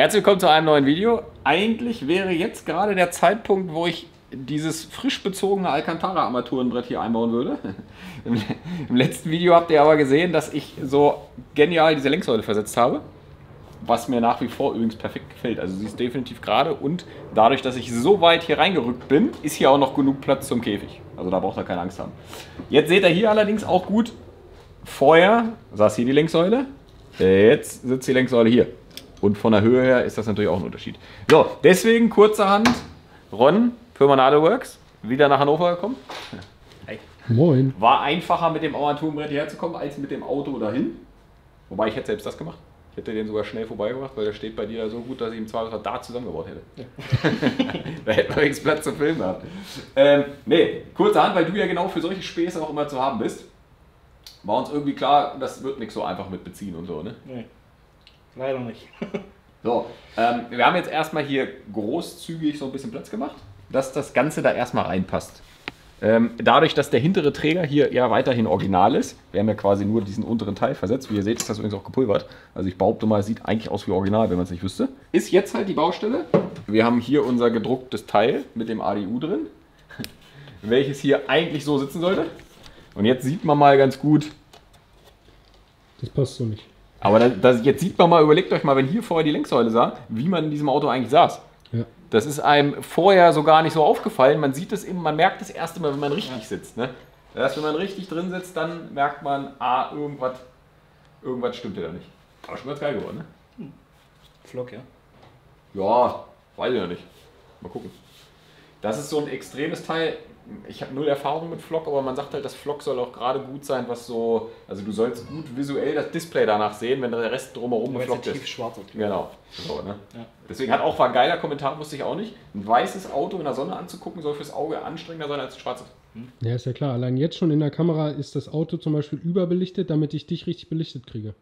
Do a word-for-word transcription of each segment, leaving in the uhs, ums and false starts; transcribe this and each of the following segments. Herzlich willkommen zu einem neuen Video. Eigentlich wäre jetzt gerade der Zeitpunkt, wo ich dieses frisch bezogene Alcantara Armaturenbrett hier einbauen würde. Im letzten Video habt ihr aber gesehen, dass ich so genial diese Lenksäule versetzt habe, was mir nach wie vor übrigens perfekt gefällt. Also sie ist definitiv gerade und dadurch, dass ich so weit hier reingerückt bin, ist hier auch noch genug Platz zum Käfig. Also da braucht ihr keine Angst haben. Jetzt seht ihr hier allerdings auch gut, vorher saß hier die Lenksäule, jetzt sitzt die Lenksäule hier. Und von der Höhe her ist das natürlich auch ein Unterschied. So, deswegen kurzerhand, Ron, Firma Nadelworks, wieder nach Hannover gekommen. Hey. Moin. War einfacher mit dem Armaturenbrett hierher zu kommen, als mit dem Auto dahin. Wobei, ich hätte selbst das gemacht. Ich hätte den sogar schnell vorbeigebracht, weil der steht bei dir so gut, dass ich ihn zwar da zusammengebaut hätte. Ja. Da hätten wir nichts Platz zum Filmen gehabt. Ähm, nee, kurzerhand, weil du ja genau für solche Späße auch immer zu haben bist. War uns irgendwie klar, das wird nicht so einfach mit beziehen und so, ne? Nee. Leider nicht. So, ähm, wir haben jetzt erstmal hier großzügig so ein bisschen Platz gemacht, dass das Ganze da erstmal reinpasst. Ähm, dadurch, dass der hintere Träger hier ja weiterhin original ist, wir haben ja quasi nur diesen unteren Teil versetzt, wie ihr seht, ist das übrigens auch gepulvert. Also ich behaupte mal, es sieht eigentlich aus wie original, wenn man es nicht wüsste. Ist jetzt halt die Baustelle. Wir haben hier unser gedrucktes Teil mit dem A D U drin, welches hier eigentlich so sitzen sollte. Und jetzt sieht man mal ganz gut. Das passt so nicht. Aber das, das, jetzt sieht man mal, überlegt euch mal, wenn hier vorher die Lenksäule sah, wie man in diesem Auto eigentlich saß. Ja. Das ist einem vorher so gar nicht so aufgefallen. Man sieht es eben, man merkt das erste Mal, wenn man richtig sitzt. Ne? Das heißt, wenn man richtig drin sitzt, dann merkt man, ah, irgendwas, irgendwas stimmt ja da nicht. Aber schon ganz geil geworden, ne? Hm. Flock, ja. Ja, weiß ich ja nicht. Mal gucken. Das ist so ein extremes Teil. Ich habe null Erfahrung mit Flock, aber man sagt halt, dass Flock soll auch gerade gut sein, was so, also du sollst gut visuell das Display danach sehen, wenn der Rest drumherum geflockt ist. Schwarz und genau. So, ne? Ja. Deswegen hat auch, war ein geiler Kommentar, wusste ich auch nicht, ein weißes Auto in der Sonne anzugucken soll fürs Auge anstrengender sein als ein schwarzes. Hm? Ja, ist ja klar. Allein jetzt schon in der Kamera ist das Auto zum Beispiel überbelichtet, damit ich dich richtig belichtet kriege.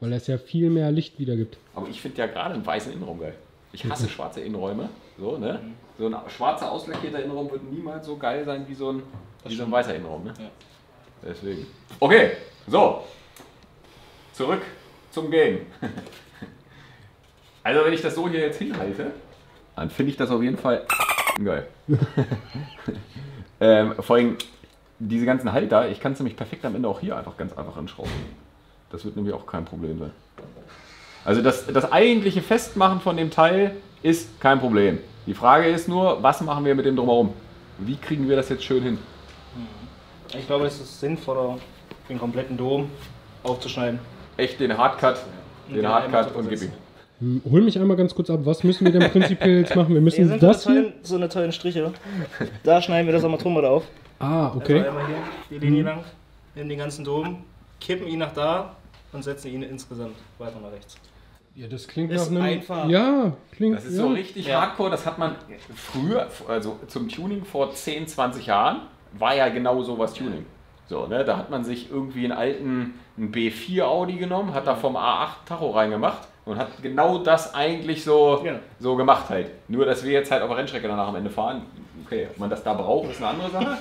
Weil es ja viel mehr Licht wiedergibt. Aber ich finde ja gerade einen weißen Innenraum geil. Ich hasse schwarze Innenräume. So, ne? Mhm. So ein schwarzer, auslackierter Innenraum wird niemals so geil sein wie so ein, wie so ein weißer Innenraum. Ne? Ja. Deswegen. Okay, so. Zurück zum Game. Also wenn ich das so hier jetzt hinhalte, dann finde ich das auf jeden Fall geil. ähm, vor allem diese ganzen Halter, ich kann es nämlich perfekt am Ende auch hier einfach ganz einfach anschrauben. Das wird nämlich auch kein Problem sein. Also das, das eigentliche Festmachen von dem Teil ist kein Problem. Die Frage ist nur, was machen wir mit dem Drumherum? Wie kriegen wir das jetzt schön hin? Ich glaube, es ist sinnvoller, den kompletten Dom aufzuschneiden. Echt den Hardcut, den, den Hardcut und gib ihm. Hol mich einmal ganz kurz ab, was müssen wir denn prinzipiell jetzt machen? Wir müssen sind das so eine tollen, hier? So eine tollen Striche. Da schneiden wir das Armaturenbrett auf. Ah, okay. Also einmal hier, die Linie lang, nehmen den ganzen Dom, kippen ihn nach da und setzen ihn insgesamt weiter nach rechts. Ja, das klingt ist nach einem, einfach. Ja, klingt Das ist ja. so richtig ja. hardcore, das hat man früher, also zum Tuning vor zehn, zwanzig Jahren, war ja genau sowas Tuning. So, ne, da hat man sich irgendwie einen alten einen B vier Audi genommen, hat da vom A acht Tacho reingemacht und hat genau das eigentlich so, ja. so gemacht halt. Nur, dass wir jetzt halt auf der Rennstrecke danach am Ende fahren, okay, ob man das da braucht, ist eine andere Sache.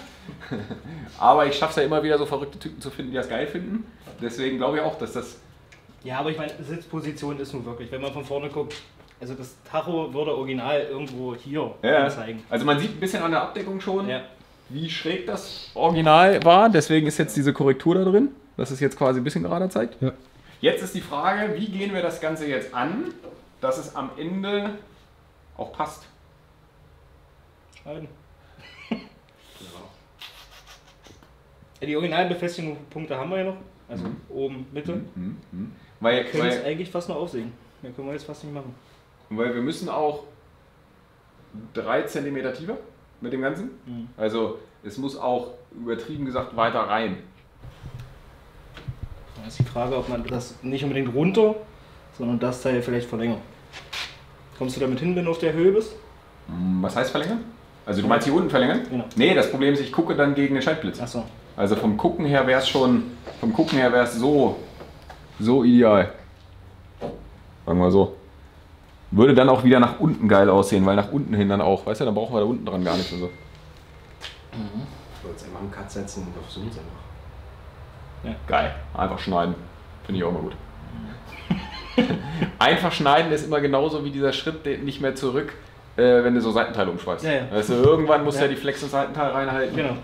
Aber ich schaffe es ja immer wieder, so verrückte Typen zu finden, die das geil finden. Deswegen glaube ich auch, dass das... Ja, aber ich meine, Sitzposition ist nun wirklich, wenn man von vorne guckt, also das Tacho würde original irgendwo hier ja. zeigen. Also man sieht ein bisschen an der Abdeckung schon, ja. wie schräg das original war, deswegen ist jetzt diese Korrektur da drin, dass es jetzt quasi ein bisschen gerader zeigt. Ja. Jetzt ist die Frage, wie gehen wir das Ganze jetzt an, dass es am Ende auch passt? Schneiden. Genau. Die originalen Befestigungspunkte haben wir ja noch, also mhm. oben, Mitte. Mhm. Mhm. Weil, wir können weil, es eigentlich fast noch aufsehen. Mehr können wir jetzt fast nicht machen. Weil wir müssen auch drei Zentimeter tiefer mit dem Ganzen. Mhm. Also es muss auch, übertrieben gesagt, weiter rein. Da ist die Frage, ob man das nicht unbedingt runter, sondern das Teil vielleicht verlängert. Kommst du damit hin, wenn du auf der Höhe bist? Was heißt verlängern? Also du meinst hier unten verlängern? Genau. Nee, das Problem ist, ich gucke dann gegen den Schaltblitz. Ach so. Also vom Gucken her wäre es schon, vom Gucken her wäre es so... So ideal. Sagen wir mal so. Würde dann auch wieder nach unten geil aussehen, weil nach unten hin dann auch, weißt du, dann brauchen wir da unten dran gar nichts und so. Mhm. Ich wollte es einmal am Cut setzen und auf Zoom einfach. Ja. Geil. Einfach schneiden. Finde ich auch mal gut. Mhm. Einfach schneiden ist immer genauso wie dieser Schritt nicht mehr zurück, äh, wenn du so Seitenteile umschweißt. Ja, ja. Also irgendwann musst du ja. ja die Flex ins Seitenteil reinhalten. Genau.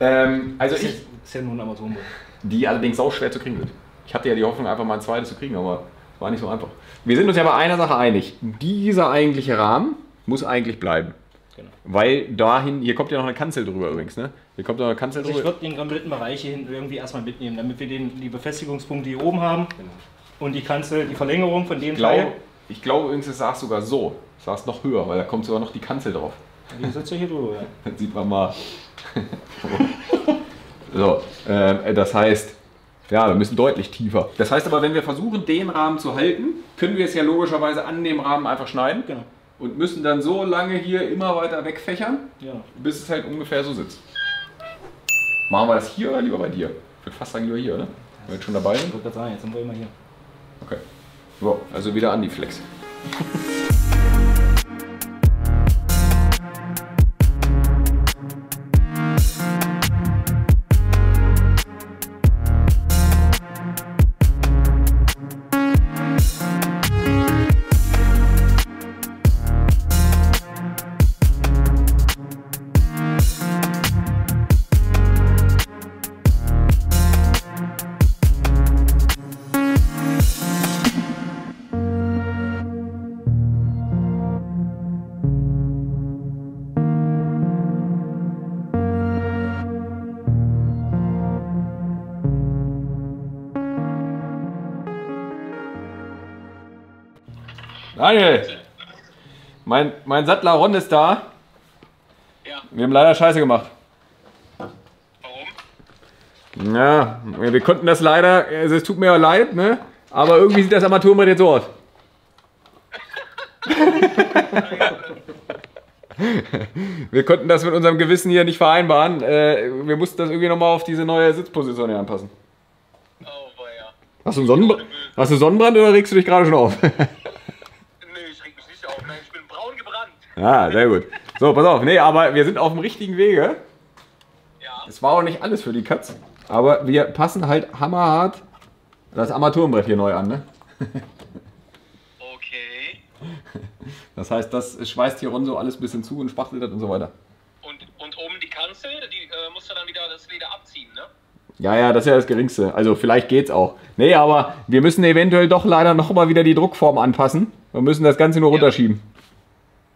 Ähm, also das ist, ich, ist ja nur ein Armaturenbrett. Die allerdings auch schwer zu kriegen wird. Ich hatte ja die Hoffnung, einfach mal ein zweites zu kriegen, aber war nicht so einfach. Wir sind uns ja bei einer Sache einig. Dieser eigentliche Rahmen muss eigentlich bleiben. Genau. Weil dahin, hier kommt ja noch eine Kanzel drüber übrigens, ne? Hier kommt noch eine Kanzel also drüber. Ich würde den kompletten Bereich hier hinten irgendwie erstmal mitnehmen, damit wir den, die Befestigungspunkte hier oben haben. Genau. Und die Kanzel, die Verlängerung von dem ich Teil. Glaube, ich glaube übrigens, es saß sogar so. Es saß noch höher, weil da kommt sogar noch die Kanzel drauf. Die sitzt ja hier drüber, ja. Dann sieht man mal. So, äh, das heißt, ja, wir müssen deutlich tiefer. Das heißt aber, wenn wir versuchen, den Rahmen zu halten, können wir es ja logischerweise an dem Rahmen einfach schneiden. Genau. Und müssen dann so lange hier immer weiter wegfächern, ja. bis es halt ungefähr so sitzt. Machen wir das hier oder lieber bei dir? Ich würde fast sagen lieber hier, oder? Wenn wir jetzt schon dabei sind. Jetzt sind wir immer hier. Okay. So, also wieder an die Flex. Daniel, mein, mein Sattler Ron ist da. Ja. Wir haben leider Scheiße gemacht. Warum? Ja, wir konnten das leider, also es tut mir ja leid, ne? aber irgendwie sieht das Armaturenbrett jetzt so aus. Wir konnten das mit unserem Gewissen hier nicht vereinbaren. Wir mussten das irgendwie nochmal auf diese neue Sitzposition hier anpassen. Oh, ja. Hast du einen Sonnenbrand, hast du Sonnenbrand oder regst du dich gerade schon auf? Ja, sehr gut. So, pass auf. Nee, aber wir sind auf dem richtigen Wege. Ja. Es war auch nicht alles für die Katz. Aber wir passen halt hammerhart das Armaturenbrett hier neu an, ne? Okay. Das heißt, das schweißt hier rund so alles ein bisschen zu und spachtelt das und so weiter. Und, und oben die Kanzel, die äh, musst du dann wieder das Leder abziehen, ne? Ja, ja, das ist ja das Geringste. Also vielleicht geht's auch. Nee, aber wir müssen eventuell doch leider nochmal wieder die Druckform anpassen. Wir müssen das Ganze nur ja. runterschieben.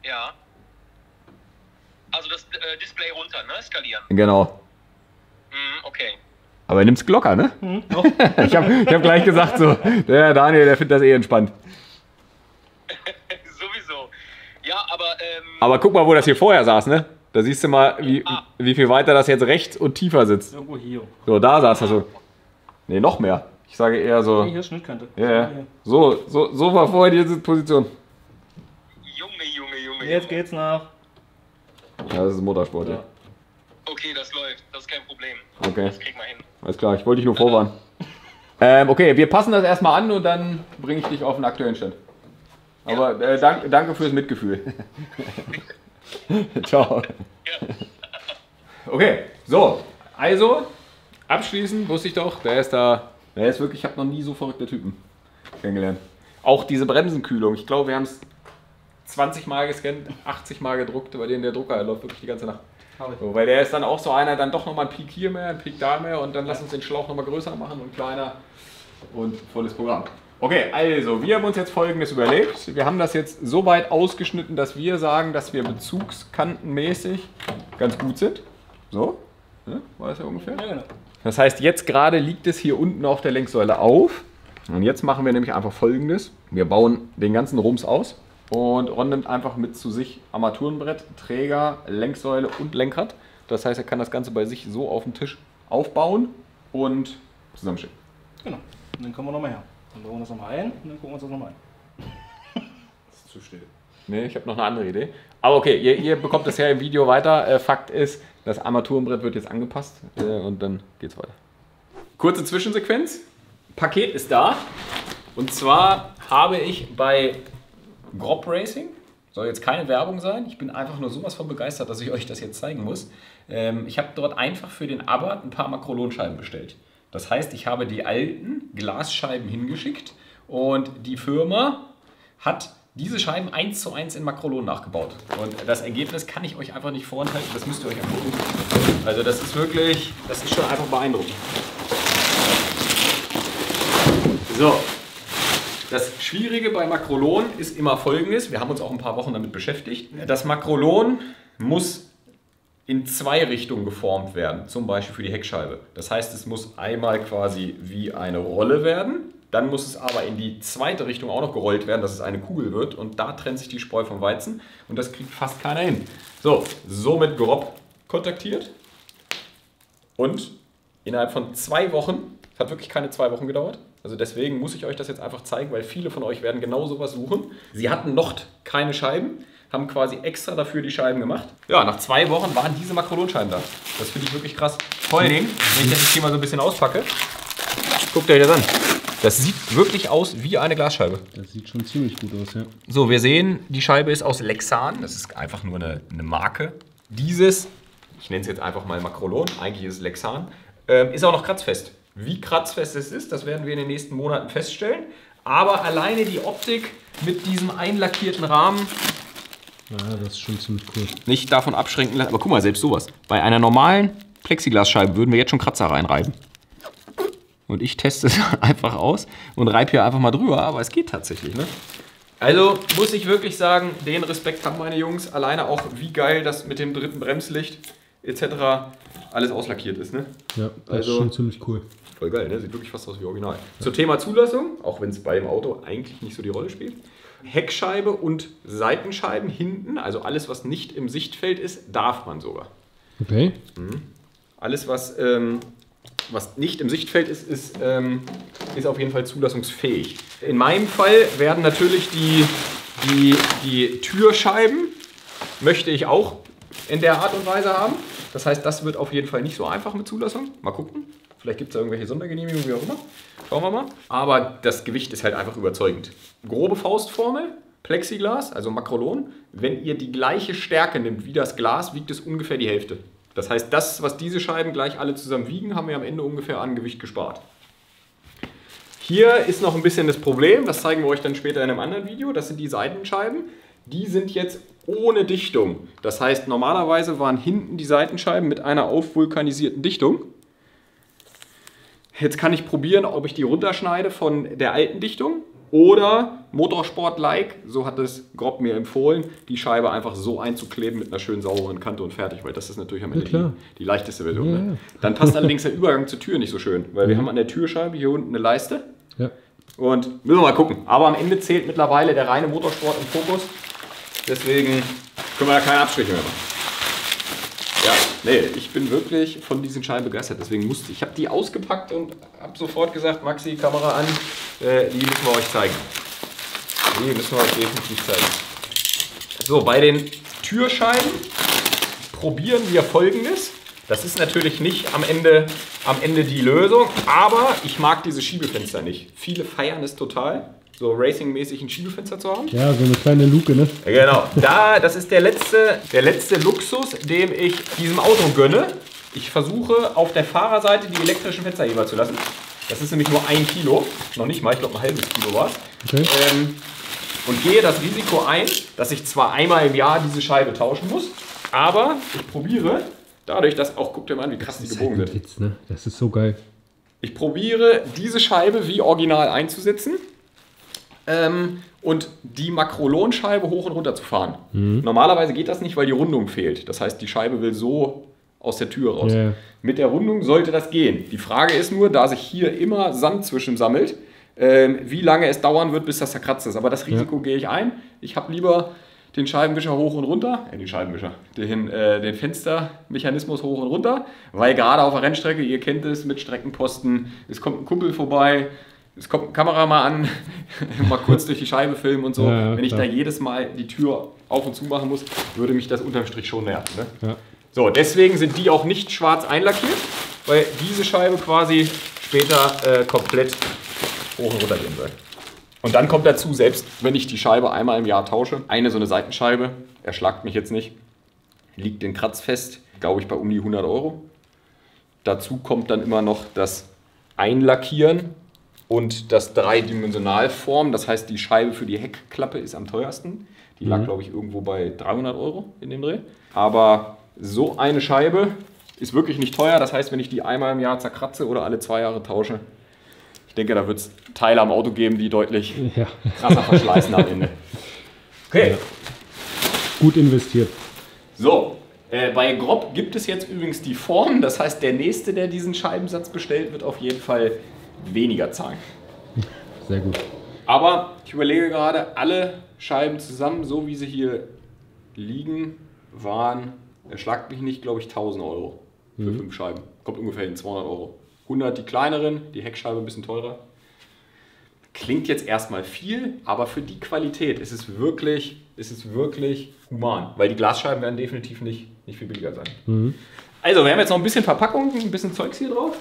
Ja. Also das äh, Display runter, ne? Skalieren. Genau. Mm, okay. Aber er nimmt's Glocker, ne? Mhm, doch. ich hab, ich hab gleich gesagt so, der Daniel, der findet das eh entspannt. Sowieso. Ja, aber... Ähm, aber guck mal, wo das hier vorher saß, ne? Da siehst du mal, wie, ah. wie viel weiter das jetzt rechts und tiefer sitzt. Irgendwo hier. So, da saß das so. Ne, noch mehr. Ich sage eher so... Hier, Schnittkante. Ja, yeah. ja. So, so, so war vorher diese Position. Jetzt geht's nach. Ja, das ist Motorsport, ja. ja. Okay, das läuft. Das ist kein Problem. Okay. Das kriegen wir hin. Alles klar, ich wollte dich nur vorwarnen. ähm, okay, wir passen das erstmal an und dann bringe ich dich auf den aktuellen Stand. Aber ja, äh, dank, danke fürs Mitgefühl. Ciao. Ja. Okay, so. Also, abschließend wusste ich doch, der ist da. Der ist wirklich, ich habe noch nie so verrückte Typen kennengelernt. Auch diese Bremsenkühlung. Ich glaube, wir haben es zwanzig Mal gescannt, achtzig Mal gedruckt, bei denen der Drucker läuft wirklich die ganze Nacht. So, weil der ist dann auch so einer, dann doch nochmal ein Peak hier mehr, ein Peak da mehr und dann lass uns den Schlauch nochmal größer machen und kleiner und volles Programm. Okay, also wir haben uns jetzt Folgendes überlegt. Wir haben das jetzt so weit ausgeschnitten, dass wir sagen, dass wir bezugskantenmäßig ganz gut sind. So, ne? War das ja ungefähr? Das heißt, jetzt gerade liegt es hier unten auf der Lenksäule auf. Und jetzt machen wir nämlich einfach Folgendes. Wir bauen den ganzen Rums aus. Und Ron nimmt einfach mit zu sich Armaturenbrett, Träger, Lenksäule und Lenkrad. Das heißt, er kann das Ganze bei sich so auf dem Tisch aufbauen und zusammenschicken. Genau. Und dann kommen wir nochmal her. Dann bauen wir das nochmal ein und dann gucken wir uns das nochmal an. Das ist zu still. Nee, ich habe noch eine andere Idee. Aber okay, ihr, ihr bekommt das ja im Video weiter. Fakt ist, das Armaturenbrett wird jetzt angepasst und dann geht's weiter. Kurze Zwischensequenz. Paket ist da. Und zwar habe ich bei... Grob Racing, soll jetzt keine Werbung sein, ich bin einfach nur sowas von begeistert, dass ich euch das jetzt zeigen muss. Ähm, ich habe dort einfach für den Abarth ein paar Makrolon-Scheiben bestellt. Das heißt, ich habe die alten Glasscheiben hingeschickt Und die Firma hat diese Scheiben eins zu eins in Makrolon nachgebaut. Und das Ergebnis kann ich euch einfach nicht vorenthalten, das müsst ihr euch angucken. Also das ist wirklich, das ist schon einfach beeindruckend. So, das Schwierige bei Makrolon ist immer Folgendes, wir haben uns auch ein paar Wochen damit beschäftigt. Das Makrolon muss in zwei Richtungen geformt werden, zum Beispiel für die Heckscheibe. Das heißt, es muss einmal quasi wie eine Rolle werden. Dann muss es aber in die zweite Richtung auch noch gerollt werden, dass es eine Kugel wird. Und da trennt sich die Spreu vom Weizen. Und das kriegt fast keiner hin. So, somit grob kontaktiert. Und innerhalb von zwei Wochen, es hat wirklich keine zwei Wochen gedauert. Also deswegen muss ich euch das jetzt einfach zeigen, weil viele von euch werden genau sowas suchen. Sie hatten noch keine Scheiben, haben quasi extra dafür die Scheiben gemacht. Ja, nach zwei Wochen waren diese Makrolonscheiben da. Das finde ich wirklich krass. Vor allen Dingen, wenn ich das jetzt hier mal so ein bisschen auspacke, guckt euch das an. Das sieht wirklich aus wie eine Glasscheibe. Das sieht schon ziemlich gut aus, ja. So, wir sehen, die Scheibe ist aus Lexan. Das ist einfach nur eine, eine Marke. Dieses, ich nenne es jetzt einfach mal Makrolon, eigentlich ist es Lexan, äh, ist auch noch kratzfest. Wie kratzfest es ist, das werden wir in den nächsten Monaten feststellen. Aber alleine die Optik mit diesem einlackierten Rahmen... Ja, das ist schon ziemlich cool. Nicht davon abschränken lassen. Aber guck mal, selbst sowas. Bei einer normalen Plexiglasscheibe würden wir jetzt schon Kratzer reinreiben. Und ich teste es einfach aus und reibe hier einfach mal drüber, aber es geht tatsächlich, ne? Also muss ich wirklich sagen, den Respekt haben meine Jungs. Alleine auch, wie geil das mit dem dritten Bremslicht et cetera alles auslackiert ist, ne? Ja, das also, ist schon ziemlich cool. Voll geil, ne? Sieht wirklich fast aus wie original. Ja. Zum Thema Zulassung, auch wenn es bei dem Auto eigentlich nicht so die Rolle spielt. Heckscheibe und Seitenscheiben hinten, also alles, was nicht im Sichtfeld ist, darf man sogar. Okay. Mhm. Alles, was... Ähm, Was nicht im Sichtfeld ist, ist, ähm, ist auf jeden Fall zulassungsfähig. In meinem Fall werden natürlich die, die, die Türscheiben, möchte ich auch in der Art und Weise haben. Das heißt, das wird auf jeden Fall nicht so einfach mit Zulassung. Mal gucken, vielleicht gibt es da irgendwelche Sondergenehmigungen, wie auch immer. Schauen wir mal. Aber das Gewicht ist halt einfach überzeugend. Grobe Faustformel, Plexiglas, also Makrolon. Wenn ihr die gleiche Stärke nimmt wie das Glas, wiegt es ungefähr die Hälfte. Das heißt, das, was diese Scheiben gleich alle zusammen wiegen, haben wir am Ende ungefähr an Gewicht gespart. Hier ist noch ein bisschen das Problem, das zeigen wir euch dann später in einem anderen Video. Das sind die Seitenscheiben, die sind jetzt ohne Dichtung. Das heißt, normalerweise waren hinten die Seitenscheiben mit einer aufvulkanisierten Dichtung. Jetzt kann ich probieren, ob ich die runterschneide von der alten Dichtung oder Motorsport-like, so hat es Grob mir empfohlen, die Scheibe einfach so einzukleben mit einer schönen sauberen Kante und fertig, weil das ist natürlich am Ende ja, die, die leichteste Version. Ja, ne? Ja. Dann passt allerdings der Übergang zur Tür nicht so schön, weil wir ja. haben an der Türscheibe hier unten eine Leiste ja. und müssen wir mal gucken. Aber am Ende zählt mittlerweile der reine Motorsport im Fokus, deswegen können wir da keine Abstriche mehr machen. Ja, nee, ich bin wirklich von diesen Scheiben begeistert, deswegen musste ich. Ich habe die ausgepackt und habe sofort gesagt, Maxi, Kamera an, äh, die müssen wir euch zeigen. Die müssen wir euch definitiv zeigen. So, bei den Türscheiben probieren wir Folgendes. Das ist natürlich nicht am Ende, am Ende die Lösung, aber ich mag diese Schiebefenster nicht. Viele feiern es total. So Racing-mäßig ein Schiebefenster zu haben. Ja, so eine kleine Luke, ne? Genau. Da, das ist der letzte, der letzte Luxus, dem ich diesem Auto gönne. Ich versuche auf der Fahrerseite die elektrischen Fensterheber zu lassen. Das ist nämlich nur ein Kilo. Noch nicht mal, ich glaube ein halbes Kilo war es. Okay. Ähm, und gehe das Risiko ein, dass ich zwar einmal im Jahr diese Scheibe tauschen muss, aber ich probiere dadurch, dass auch, guckt ihr mal an, wie krass die gebogen sind. Das ist halt ein Witz, ne? Das ist so geil. Ich probiere diese Scheibe wie original einzusetzen. Ähm, und die Makrolonscheibe hoch und runter zu fahren. Mhm. Normalerweise geht das nicht, weil die Rundung fehlt. Das heißt, die Scheibe will so aus der Tür raus. Yeah. Mit der Rundung sollte das gehen. Die Frage ist nur, da sich hier immer Sand zwischen sammelt, ähm, wie lange es dauern wird, bis das zerkratzt ist. Aber das Risiko ja. gehe ich ein. Ich habe lieber den Scheibenwischer hoch und runter, äh, den Scheibenwischer, den, äh, den Fenstermechanismus hoch und runter, weil gerade auf der Rennstrecke, ihr kennt es, mit Streckenposten, es kommt ein Kumpel vorbei, es kommt eine Kamera mal an, mal kurz durch die Scheibe filmen und so. Ja, ja, wenn ich klar. da jedes Mal die Tür auf und zu machen muss, würde mich das unterm Strich schon nerven. Ne? Ja. So, deswegen sind die auch nicht schwarz einlackiert, weil diese Scheibe quasi später äh, komplett hoch und runter gehen wird. Und dann kommt dazu, selbst wenn ich die Scheibe einmal im Jahr tausche, eine so eine Seitenscheibe, erschlagt mich jetzt nicht, liegt in kratzfest, glaube ich bei um die hundert Euro. Dazu kommt dann immer noch das Einlackieren und das Dreidimensionalform, das heißt die Scheibe für die Heckklappe ist am teuersten. Die lag, mhm. glaube ich, irgendwo bei dreihundert Euro in dem Dreh. Aber so eine Scheibe ist wirklich nicht teuer. Das heißt, wenn ich die einmal im Jahr zerkratze oder alle zwei Jahre tausche, ich denke, da wird es Teile am Auto geben, die deutlich ja. krasser verschleißen am Ende. Okay. Ja. Gut investiert. So, äh, bei Grob gibt es jetzt übrigens die Form. Das heißt, der Nächste, der diesen Scheibensatz bestellt, wird auf jeden Fall weniger zahlen. Sehr gut. Aber ich überlege gerade, alle Scheiben zusammen, so wie sie hier liegen, waren, er schlagt mich nicht, glaube ich, tausend Euro für mhm. fünf Scheiben. Kommt ungefähr hin, zweihundert Euro. hundert die kleineren, die Heckscheibe ein bisschen teurer. Klingt jetzt erstmal viel, aber für die Qualität ist es wirklich, ist es wirklich human. Weil die Glasscheiben werden definitiv nicht, nicht viel billiger sein. Mhm. Also wir haben jetzt noch ein bisschen Verpackung, ein bisschen Zeugs hier drauf.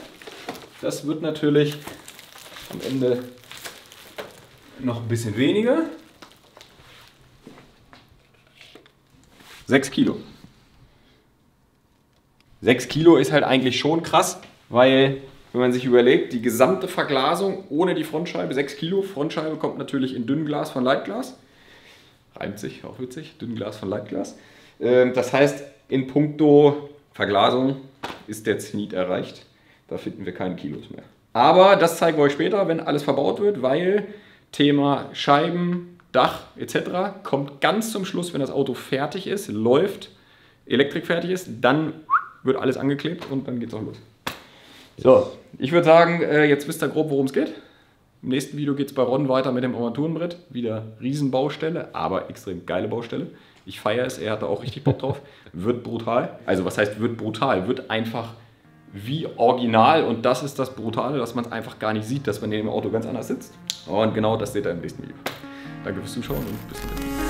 Das wird natürlich am Ende noch ein bisschen weniger. sechs Kilo. sechs Kilo ist halt eigentlich schon krass, weil, wenn man sich überlegt, die gesamte Verglasung ohne die Frontscheibe, sechs Kilo, Frontscheibe kommt natürlich in Dünnglas von Leitglas. Reimt sich, auch witzig, Dünnglas von Leitglas. Das heißt, in puncto Verglasung ist der Zenit erreicht. Da finden wir keine Kilos mehr. Aber das zeigen wir euch später, wenn alles verbaut wird, weil Thema Scheiben, Dach et cetera kommt ganz zum Schluss, wenn das Auto fertig ist, läuft, Elektrik fertig ist, dann wird alles angeklebt und dann geht's auch los. So, ich würde sagen, jetzt wisst ihr grob, worum es geht. Im nächsten Video geht es bei Ron weiter mit dem Armaturenbrett. Wieder Riesenbaustelle, aber extrem geile Baustelle. Ich feiere es, er hat da auch richtig Bock drauf. Wird brutal. Also was heißt wird brutal? Wird einfach wie original und das ist das Brutale, dass man es einfach gar nicht sieht, dass man hier im Auto ganz anders sitzt. Und genau das seht ihr im nächsten Video. Danke fürs Zuschauen und bis zum nächsten Mal.